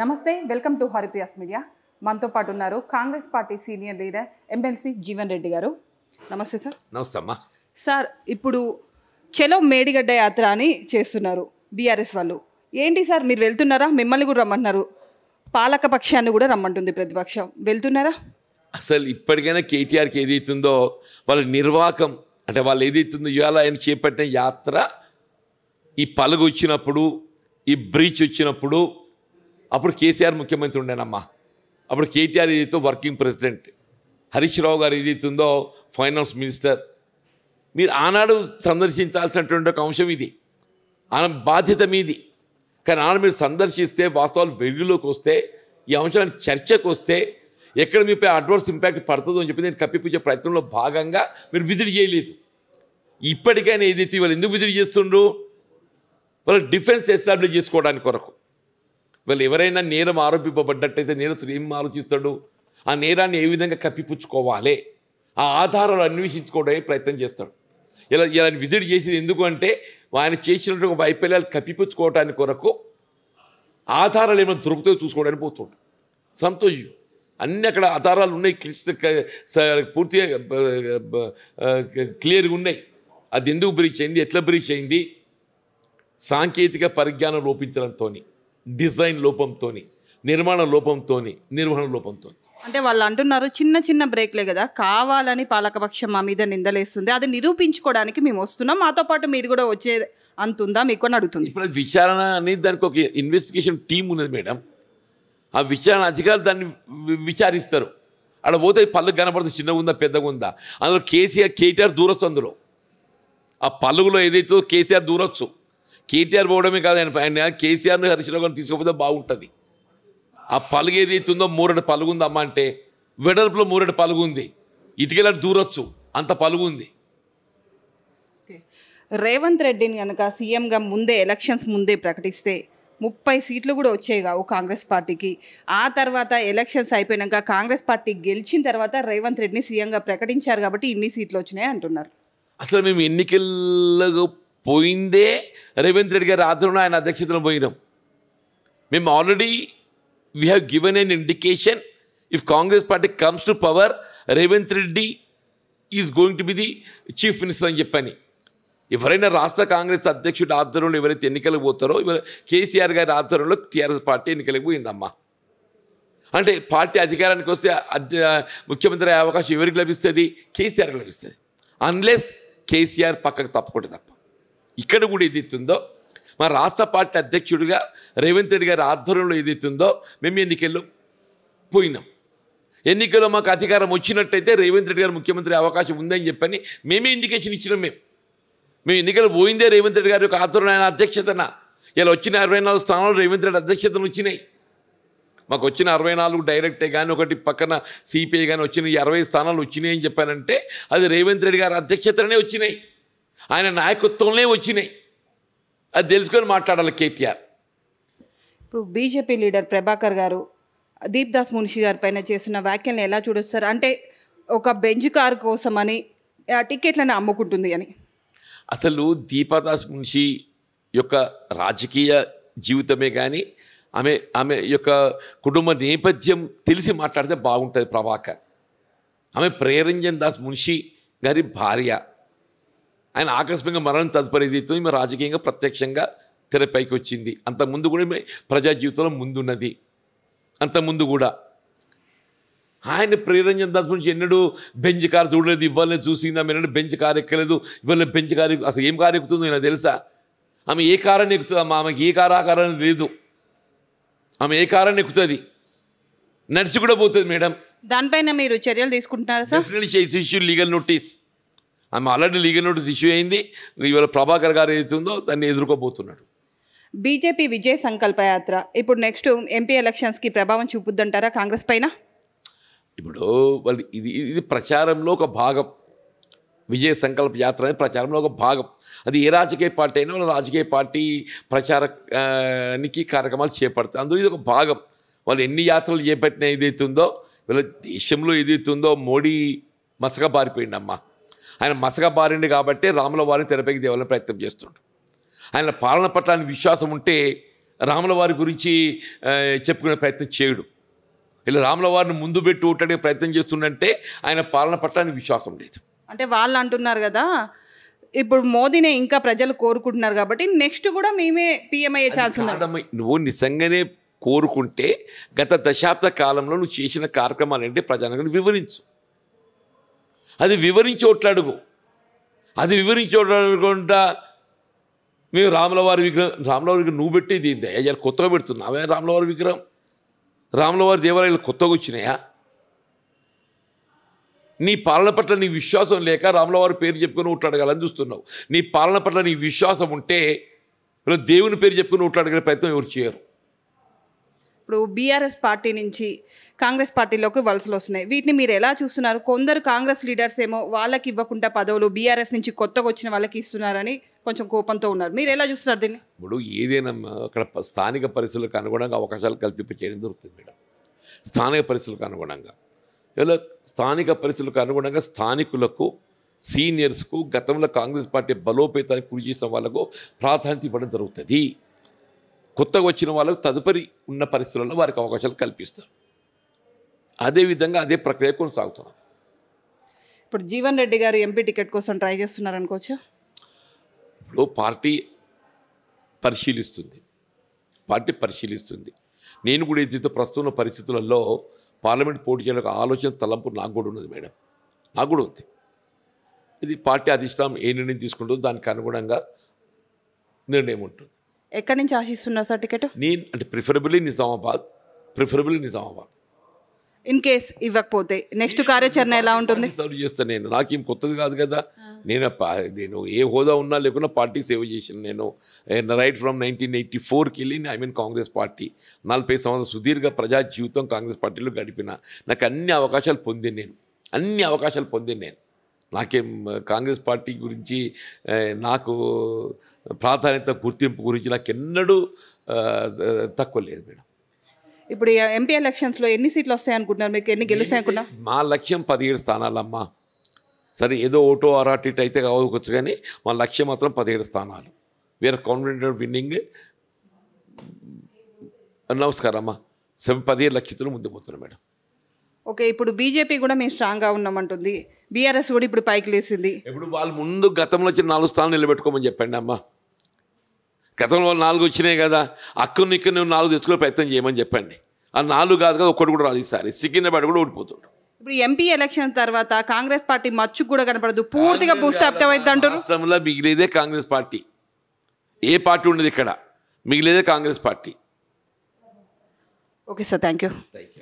నమస్తే welcome to Haripriya's media మనతో పాటు ఉన్నారు Congress party senior leader MLC Jeevan Reddy garu నమస్తే సార్ నమస్తే అమ్మా సార్ ఇప్పుడు చలో మేడిగడ్డ యాత్ర అని చేస్తున్నారు బీఆర్ఎస్ వాళ్ళు ఏంటి సార్ మీరు వెళ్తున్నారా మిమ్మల్ని కూడా రమ్మంటున్నారు పాలక పక్షాన్ని కూడా రమ్మంటుంది ప్రతిపక్షం వెళ్తున్నారా అసలు ఇప్పటికైనా కేటీఆర్కి ఏదైతుందో వాళ్ళ నిర్వాహకం అంటే వాళ్ళు ఏదైతుందో ఇవాళ ఆయన చేపట్టిన యాత్ర ఈ పలుగు వచ్చినప్పుడు ఈ బ్రీచ్ వచ్చినప్పుడు అప్పుడు కేసీఆర్ ముఖ్యమంత్రి ఉండేనమ్మా అప్పుడు కేటీఆర్ ఏదైతే వర్కింగ్ ప్రెసిడెంట్ హరీష్ రావు గారు ఏదైతుందో ఫైనాన్స్ మినిస్టర్ మీరు ఆనాడు సందర్శించాల్సినటువంటి ఒక అంశం ఇది ఆయన బాధ్యత మీది కానీ ఆనాడు మీరు సందర్శిస్తే వాస్తవాలు వెలుగులోకి వస్తే ఈ అంశాన్ని చర్చకు వస్తే ఎక్కడ మీపై అడ్వర్స్ ఇంపాక్ట్ పడుతుందో అని చెప్పి నేను కప్పిపుచ్చే ప్రయత్నంలో భాగంగా మీరు విజిట్ చేయలేదు ఇప్పటికైనా ఏదైతే వాళ్ళు ఎందుకు విజిట్ చేస్తుండ్రు వాళ్ళు డిఫెన్స్ ఎస్టాబ్లిష్ చేసుకోవడానికి కొరకు వాళ్ళు ఎవరైనా నేరం ఆరోపింపబడ్డట్టయితే నేరస్తుడు ఏం ఆలోచిస్తాడు ఆ నేరాన్ని ఏ విధంగా కప్పిపుచ్చుకోవాలి ఆ ఆధారాలు అన్వేషించుకోవడానికి ప్రయత్నం చేస్తాడు ఇలా ఇలా విజిట్ చేసేది ఎందుకు అంటే ఆయన చేసినటువంటి వైఫల్యాలు కప్పిపుచ్చుకోవడానికి కొరకు ఆధారాలు ఏమైనా దొరుకుతాయో చూసుకోవడానికి పోతుంటాడు సంతోష్ అన్నీ అక్కడ ఆధారాలు ఉన్నాయి పూర్తిగా క్లియర్గా ఉన్నాయి అది ఎందుకు బ్రీచ్ అయింది ఎట్లా బ్రీచ్ అయింది సాంకేతిక పరిజ్ఞానం లోపించడంతో డిజైన్ లోపంతో నిర్మాణ లోపంతో నిర్వహణ లోపంతో అంటే వాళ్ళు అంటున్నారు చిన్న చిన్న బ్రేక్లే కదా కావాలని పాలకపక్షం మా మీద నిందలేస్తుంది అది నిరూపించుకోవడానికి మేము వస్తున్నాం మాతో పాటు మీరు కూడా వచ్చే అంతుందా మీకు అని అడుగుతుంది ఇప్పుడు విచారణ అనేది దానికి ఒక ఇన్వెస్టిగేషన్ టీం ఉన్నది మేడం ఆ విచారణ అధికారులు దాన్ని విచారిస్తారు అక్కడ పోతే పళ్ళు కనబడుతుంది చిన్నగా ఉందా పెద్దగా ఉందా అందులో కేటీఆర్ దూరొచ్చు అందులో ఆ పళ్ళులో ఏదైతే కేసీఆర్ దూరొచ్చు కేటీఆర్ పోవడమే కాదు ఆయన కేసీఆర్ని హరీష్ రావు గారిని తీసుకోకపోతే బాగుంటుంది ఆ పలుగు ఏదైతుందో మూరటి పలుగు ఉందమ్మా అంటే వెడల్పులో మూరటి పలుగు ఉంది ఇటుకెళ్ళ దూరొచ్చు అంత పలుగు ఉంది రేవంత్ రెడ్డిని కనుక సీఎంగా ముందే ఎలక్షన్స్ ముందే ప్రకటిస్తే 30 సీట్లు కూడా వచ్చాయి కావు కాంగ్రెస్ పార్టీకి ఆ తర్వాత ఎలక్షన్స్ అయిపోయినాక కాంగ్రెస్ పార్టీ గెలిచిన తర్వాత రేవంత్ రెడ్డిని సీఎంగా ప్రకటించారు కాబట్టి ఇన్ని సీట్లు వచ్చినాయి అంటున్నారు అసలు మేము ఎన్నికల్లో పోయిందే రేవంత్ రెడ్డి గారి ఆధ్వర్యంలో ఆయన అధ్యక్షతను పోయినాం మేము already we have given an indication if Congress party comes to power Revanth Reddy is going to be the chief minister అని చెప్పని ఎవరైనా రాష్ట్ర కాంగ్రెస్ అధ్యక్షుడు ఆధ్వర్యంలో ఎవరైతే ఎన్నికలకు పోతారో కేసీఆర్ గారి ఆధ్వర్యంలో టీఆర్ఎస్ పార్టీ ఎన్నికలకు పోయిందమ్మా అంటే పార్టీ అధికారానికి వస్తే ముఖ్యమంత్రి అయ్యే అవకాశం ఎవరికి లభిస్తుంది కేసీఆర్కి లభిస్తుంది అన్లెస్ కేసీఆర్ పక్కకు తప్పకుండా తప్ప ఇక్కడ కూడా ఏదైతుందో మా రాష్ట్ర పార్టీ అధ్యక్షుడిగా రేవంత్ రెడ్డి గారి ఆధ్వర్యంలో ఏదైతుందో మేము ఎన్నికల్లో పోయినాం ఎన్నికల్లో మాకు అధికారం వచ్చినట్టయితే రేవంత్ రెడ్డి గారు ముఖ్యమంత్రి అవకాశం ఉందని చెప్పని మేమే ఇండికేషన్ ఇచ్చినాం మేము ఎన్నికలు పోయిందే రేవంత్ రెడ్డి గారి యొక్క ఆధ్వర్యంలో ఆయన అధ్యక్షతన ఇలా వచ్చిన 64 స్థానాలు రేవంత్ రెడ్డి అధ్యక్షతను వచ్చినాయి మాకు వచ్చిన 64 డైరెక్టే కానీ ఒకటి పక్కన సిపిఐ కానీ వచ్చిన 20 స్థానాలు వచ్చినాయి అని చెప్పానంటే అది రేవంత్ రెడ్డి గారి అధ్యక్షతనే వచ్చినాయి ఆయన నాయకత్వంలోనే వచ్చినాయి అది తెలుసుకొని మాట్లాడాలి కేటీఆర్ ఇప్పుడు బీజేపీ లీడర్ ప్రభాకర్ గారు దీప్ దాస్ మున్షి గారి పైన చేసిన వ్యాఖ్యలను ఎలా చూడొచ్చు సార్ అంటే ఒక బెంజ్ కార్ కోసమని ఆ టికెట్లను అమ్ముకుంటుంది అని అసలు దీపాదాస్ మున్షి యొక్క రాజకీయ జీవితమే కానీ ఆమె ఆమె యొక్క కుటుంబ నేపథ్యం తెలిసి మాట్లాడితే బాగుంటుంది ప్రభాకర్ ఆమె ప్రియారంజన్ దాస్ మున్షి గారి భార్య ఆయన ఆకస్మికంగా మరణం తదుపరి ఏదైతే ఈమె రాజకీయంగా ప్రత్యక్షంగా తెరపైకి వచ్చింది అంతకుముందు కూడా ఈమె ప్రజా జీవితంలో ముందున్నది అంతకుముందు కూడా ఆయన ప్రియారంజన్ దాస్ నుంచి ఎన్నడూ బెంచ్ కారు చూడలేదు ఇవ్వాలని చూసింది ఆమె ఎన్నడూ బెంచ్ కారు ఎక్కలేదు ఇవ్వాలి బెంచ్ కారు అసలు ఏం కారు ఎక్కుతుందో నాకు తెలుసా ఆమె ఏ కారాన్ని ఎక్కుతుంది అమ్మ ఆమెకి ఏ కారాకారం లేదు ఆమె ఏ కారాన్ని ఎక్కుతుంది నడిచి కూడా పోతుంది మేడం దానిపైన మీరు చర్యలు తీసుకుంటున్నారా సార్ ఇష్యూ లీగల్ నోటీస్ ఆమె ఆల్రెడీ లీగల్ నోటీస్ ఇష్యూ అయింది ఇవాళ ప్రభాకర్ గారు ఏదైతుందో దాన్ని ఎదుర్కోబోతున్నాడు బీజేపీ విజయ సంకల్పయాత్ర ఇప్పుడు నెక్స్ట్ ఎంపీ ఎలక్షన్స్కి ప్రభావం చూపుద్దంటారా కాంగ్రెస్ పైన ఇప్పుడు వాళ్ళు ఇది ఇది ప్రచారంలో ఒక భాగం విజయ సంకల్ప యాత్ర అనేది ప్రచారంలో ఒక భాగం అది ఏ రాజకీయ పార్టీ అయినా వాళ్ళ రాజకీయ పార్టీ ప్రచారానికి కార్యక్రమాలు చేపడతారు అందులో ఇది ఒక భాగం వాళ్ళు ఎన్ని యాత్రలు చేపట్టినా ఏదైతుందో వీళ్ళ దేశంలో ఏదైతుందో మోడీ మసక బారిపోయిండమ్మా ఆయన మసక బారిండు కాబట్టి రాముల వారిని తెరపైకి దేవాలని ప్రయత్నం చేస్తుండ్రు ఆయన పాలన పట్ల విశ్వాసం ఉంటే రాములవారి గురించి చెప్పుకునే ప్రయత్నం చేయడు. ఇలా రాములవారిని ముందు పెట్టి ఓటడే ప్రయత్నం చేస్తున్నంటే ఆయన పాలన పట్ల విశ్వాసం లేదు. అంటే వాళ్ళు అంటున్నారు కదా ఇప్పుడు మోదీనే ఇంకా ప్రజలు కోరుకుంటున్నారు కాబట్టి నెక్స్ట్ కూడా మేమే పీఎం అయ్యే ఛాన్స్ ఉంది. నువ్వు నిజంగానే కోరుకుంటే గత దశాబ్ద కాలంలో నువ్వు చేసిన కార్యక్రమాలు అంటే ప్రజలకు వివరించు, అది వివరించి ఓట్లాడుగు. అది వివరించి ఓట్లాడకుండా మేము రాములవారి విగ్రహం రాములవారికి నువ్వు పెట్టేది ఏంటి అయ్యా కొత్తగా పెడుతున్నావే, రాములవారి విగ్రహం రాములవారి దేవాలయాలు కొత్తగా వచ్చినాయా? నీ పాలన పట్ల నీ విశ్వాసం లేక రాములవారి పేరు చెప్పుకొని ఓట్లాడగలని చూస్తున్నావు. నీ పాలన పట్ల నీ విశ్వాసం ఉంటే దేవుని పేరు చెప్పుకొని ఓట్లాడగల ప్రయత్నం ఎవరు చేయరు. ఇప్పుడు బీఆర్ఎస్ పార్టీ నుంచి కాంగ్రెస్ పార్టీలోకి వలసలు వస్తున్నాయి, వీటిని మీరు ఎలా చూస్తున్నారు? కొందరు కాంగ్రెస్ లీడర్స్ ఏమో వాళ్ళకి ఇవ్వకుండా పదవులు బీఆర్ఎస్ నుంచి కొత్తగా వచ్చిన వాళ్ళకి ఇస్తున్నారని కొంచెం కోపంతో ఉన్నారు, మీరు ఎలా చూస్తున్నారు దీన్ని? ఇప్పుడు ఏదైనా అక్కడ స్థానిక పరిస్థితులకు అనుగుణంగా అవకాశాలు కల్పించడం జరుగుతుంది మేడం. స్థానిక పరిస్థితులకు అనుగుణంగా ఇలా స్థానిక పరిస్థితులకు అనుగుణంగా స్థానికులకు సీనియర్స్కు గతంలో కాంగ్రెస్ పార్టీ బలోపేతానికి కృషి చేసిన వాళ్ళకు ప్రాధాన్యత ఇవ్వడం జరుగుతుంది. కొత్తగా వచ్చిన వాళ్ళకు తదుపరి ఉన్న పరిస్థితులలో వారికి అవకాశాలు కల్పిస్తారు. అదేవిధంగా అదే ప్రక్రియ కొనసాగుతున్నది. ఇప్పుడు జీవన్ రెడ్డి గారు ఎంపీ టికెట్ కోసం ట్రై చేస్తున్నారు అనుకోవచ్చు. ఇప్పుడు పార్టీ పరిశీలిస్తుంది. నేను కూడా ఏదైతే ప్రస్తుత పరిస్థితులలో పార్లమెంట్ పోటీ చేయడానికి ఆలోచన తలంపు నాకు కూడా ఉన్నది మేడం, నాకు కూడా ఉంది. ఇది పార్టీ అధిష్టానం ఏ నిర్ణయం తీసుకుంటుందో దానికి అనుగుణంగా నిర్ణయం ఉంటుంది. ఎక్కడి నుంచి ఆశిస్తున్నారు సార్ టికెట్? నేను అంటే ప్రిఫరబుల్లీ నిజామాబాద్. ఇన్ కేస్ ఇవ్వకపోతే నెక్స్ట్ కార్యాచరణ ఎలా ఉంటుంది? సర్వ్ చేస్తాను నేను, నాకేం కొత్తది కాదు కదా. నేను ఏ హోదా ఉన్నా లేకుండా పార్టీ సేవ చేసిన నేను రైట్ ఫ్రమ్ 1984కి వెళ్ళి కాంగ్రెస్ పార్టీ 40 సంవత్సరాల సుదీర్ఘ ప్రజా జీవితం కాంగ్రెస్ పార్టీలో గడిపిన నాకు అన్ని అవకాశాలు పొందాను నేను. నాకేం కాంగ్రెస్ పార్టీ గురించి నాకు ప్రాధాన్యత గుర్తింపు గురించి నాకు ఎన్నడూ తక్కువ లేదు మేడం. ఇప్పుడు ఎంపీ ఎలక్షన్స్లో ఎన్ని సీట్లు వస్తాయి అనుకుంటున్నారు, మీకు ఎన్ని గెలుస్తాయి అనుకున్నా? మా లక్ష్యం 17 స్థానాలమ్మా. సరే ఏదో ఓటో అరాటిట్ అయితే కావచ్చు, కానీ మా లక్ష్యం మాత్రం 17 స్థానాలు. We are confident of winning. నమస్కారం అమ్మా. 17 లక్షలు ముందు పోతున్నాం మేడం. ఓకే, ఇప్పుడు బీజేపీ కూడా మేము స్ట్రాంగ్గా ఉన్నామంటుంది, బీఆర్ఎస్ కూడా ఇప్పుడు పైకి లేచింది. ఇప్పుడు వాళ్ళు ముందు గతంలో వచ్చి 4 స్థానాలు నిలబెట్టుకోమని చెప్పండి అమ్మా. గతంలో 4 వచ్చినాయి కదా, అక్కడిని ఇక్కడ నువ్వు 4 తెచ్చుకునే ప్రయత్నం చేయమని చెప్పండి. ఆ 4 కాదు కదా, ఒక్కటి కూడా రాదు. ఈసారి సికింద్రాబాద్ కూడా ఓడిపోతుంటాడు. ఇప్పుడు ఎంపీ ఎలక్షన్ తర్వాత కాంగ్రెస్ పార్టీ మచ్చు కూడా కనపడదు, పూర్తిగా భూస్థాపితం అయితే అంటారు. రాష్ట్రంలో మిగిలేదే కాంగ్రెస్ పార్టీ, ఏ పార్టీ ఉండదు ఇక్కడ, మిగిలేదే Congress party. Okay sir, thank you.